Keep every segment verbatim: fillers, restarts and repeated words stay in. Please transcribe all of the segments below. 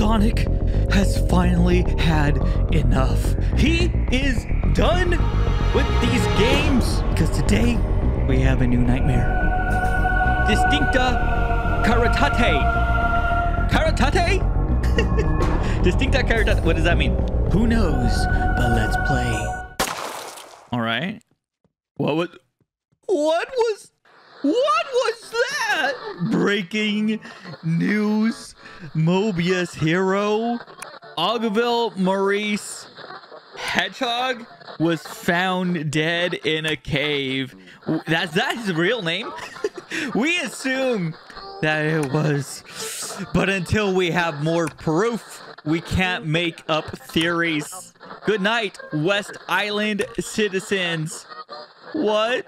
Sonic has finally had enough. He is done with these games, because today we have a new nightmare. Distincta Karatate. Karatate? Distincta Karatate. What does that mean? Who knows, but let's play. All right. What was... What was... What was that? Breaking news. Mobius hero, Augville Maurice Hedgehog, was found dead in a cave. That's, that's his real name? We assume that it was. But until we have more proof, we can't make up theories. Good night, West Island citizens. What?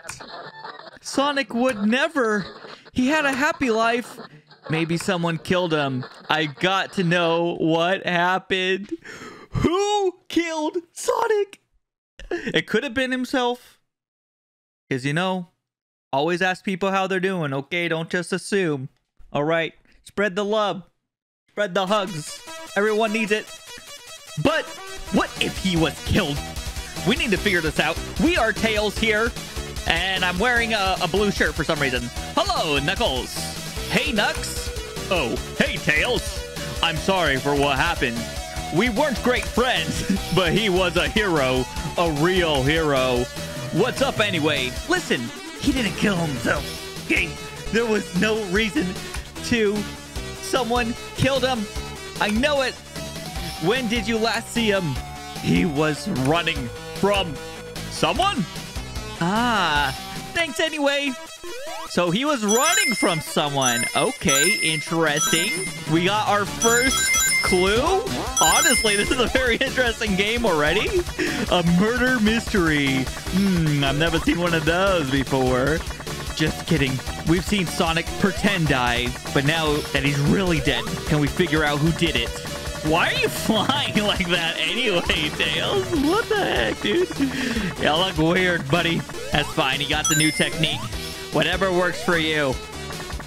Sonic would never. He had a happy life. Maybe someone killed him. I got to know what happened. Who killed Sonic? It could have been himself. Because, you know, always ask people how they're doing, okay? Don't just assume. All right. Spread the love. Spread the hugs. Everyone needs it. But what if he was killed? We need to figure this out. We are Tails here. And I'm wearing a, a blue shirt for some reason. Hello, Knuckles. Hey, Nux. Oh, hey, Tails. I'm sorry for what happened. We weren't great friends, but he was a hero. A real hero. What's up, anyway? Listen, he didn't kill himself. Okay? There was no reason to. Someone killed him. I know it. When did you last see him? He was running from someone? Ah, thanks anyway. So he was running from someone. Okay, interesting. We got our first clue. Honestly, this is a very interesting game already. A murder mystery. Hmm, I've never seen one of those before. Just kidding. We've seen Sonic pretend die, but now that he's really dead, can we figure out who did it? Why are you flying like that anyway, Tails? What the heck, dude? You look weird, buddy. That's fine. He got the new technique. Whatever works for you.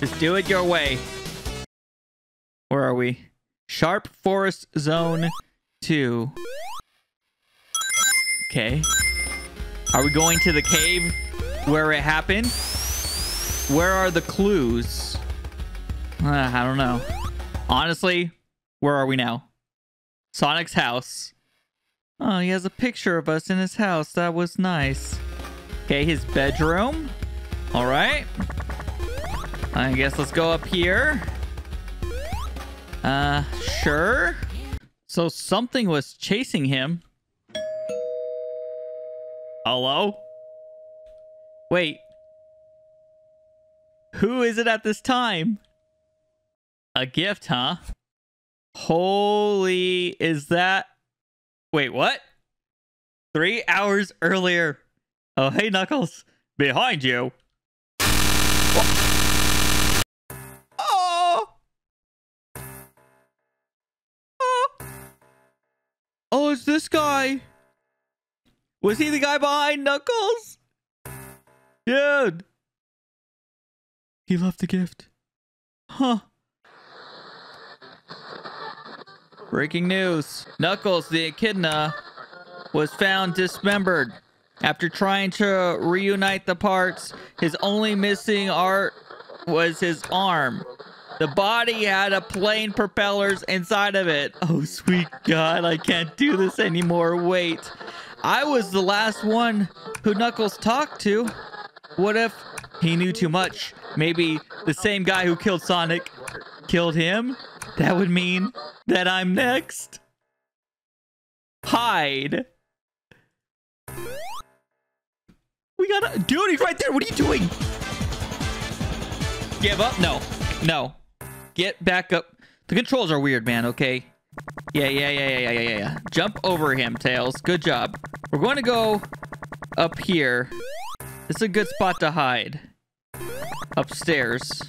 Just do it your way. Where are we? Sharp Forest Zone two. Okay. Are we going to the cave where it happened? Where are the clues? Uh, I don't know. Honestly... Where are we now? Sonic's house. Oh, he has a picture of us in his house. That was nice. Okay, his bedroom. All right. I guess let's go up here. Uh, sure. So something was chasing him. Hello? Wait. Who is it at this time? A gift, huh? Holy, is that... Wait, what? Three hours earlier. Oh, hey, Knuckles. Behind you. Oh! Oh! Oh, oh it's this guy. Was he the guy behind Knuckles? Dude. He left the gift. Huh. Breaking news. Knuckles the Echidna was found dismembered. After trying to reunite the parts, his only missing part was his arm. The body had a plane propellers inside of it. Oh, sweet God, I can't do this anymore. Wait, I was the last one who Knuckles talked to. What if he knew too much? Maybe the same guy who killed Sonic killed him? That would mean that I'm next. Hide. We gotta... Dude, he's right there. What are you doing? Give up? No. No. Get back up. The controls are weird, man, okay? Yeah, yeah, yeah, yeah, yeah, yeah, yeah. Jump over him, Tails. Good job. We're going to go up here. This is a good spot to hide. Upstairs.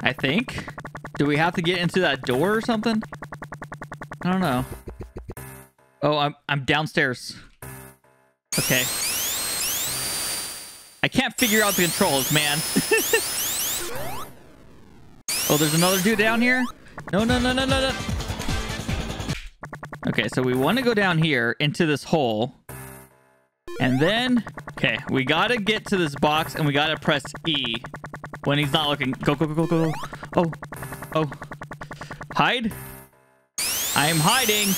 I think. Do we have to get into that door or something? I don't know. Oh, I'm I'm downstairs. Okay. I can't figure out the controls, man. Oh, there's another dude down here? No, no, no, no, no, no. Okay, so we want to go down here into this hole. And then, okay, we got to get to this box and we got to press E when he's not looking. Go, go, go, go, go. Oh, oh. Hide. I am hiding.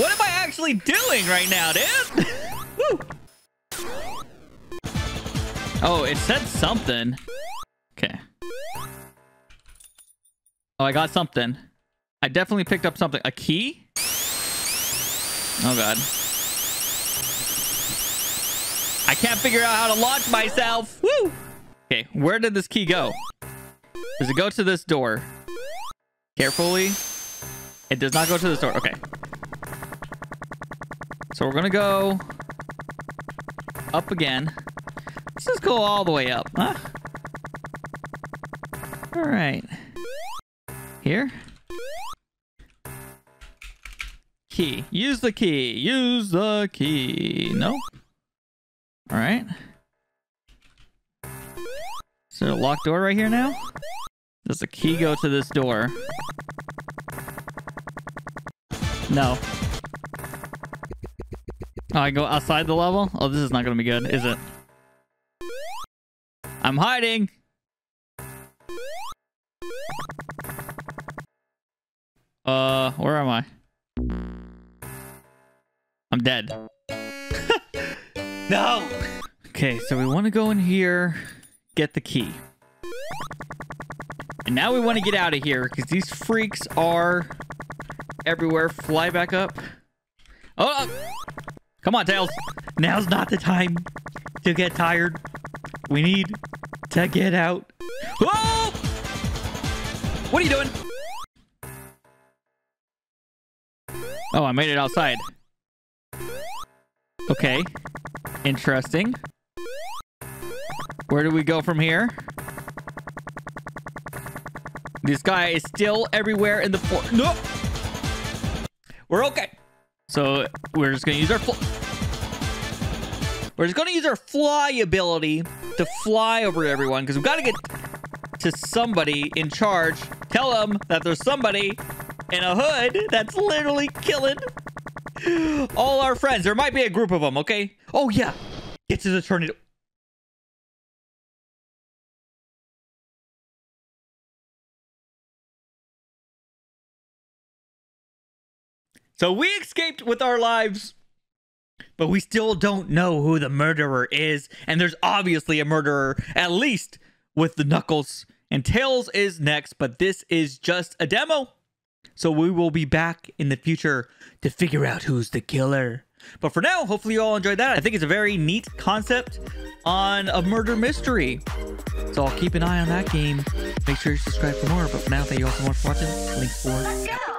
What am I actually doing right now, dude? Woo. Oh, it said something. Okay. Oh, I got something. I definitely picked up something. A key? Oh, God. I can't figure out how to launch myself. Woo! Okay, where did this key go? Does it go to this door? Carefully. It does not go to this door. Okay. So we're gonna go up again. Let's just go all the way up, huh? All right. Here. Key. Use the key. Use the key. Nope. All right. Is there a locked door right here now? Does the key go to this door? No. Oh, I go outside the level? Oh, this is not gonna be good, is it? I'm hiding! Uh, where am I? I'm dead. No! Okay, so we want to go in here, get the key. And now we want to get out of here, because these freaks are everywhere. Fly back up. Oh! Come on, Tails. Now's not the time to get tired. We need to get out. Whoa! What are you doing? Oh, I made it outside. Okay. Interesting. Where do we go from here? This guy is still everywhere in the fort. No! We're okay. So we're just gonna use our fl- We're just gonna use our fly ability to fly over everyone, because we've got to get to somebody in charge. Tell them that there's somebody in a hood that's literally killing all our friends. There might be a group of them, okay? Oh, yeah. Get to the tornado. So we escaped with our lives, but we still don't know who the murderer is. And there's obviously a murderer, at least with the Knuckles. And Tails is next, but this is just a demo. So we will be back in the future to figure out who's the killer. But for now, hopefully you all enjoyed that. I think it's a very neat concept on a murder mystery. So I'll keep an eye on that game. Make sure you subscribe for more. But for now, thank you all so much for watching. Link for...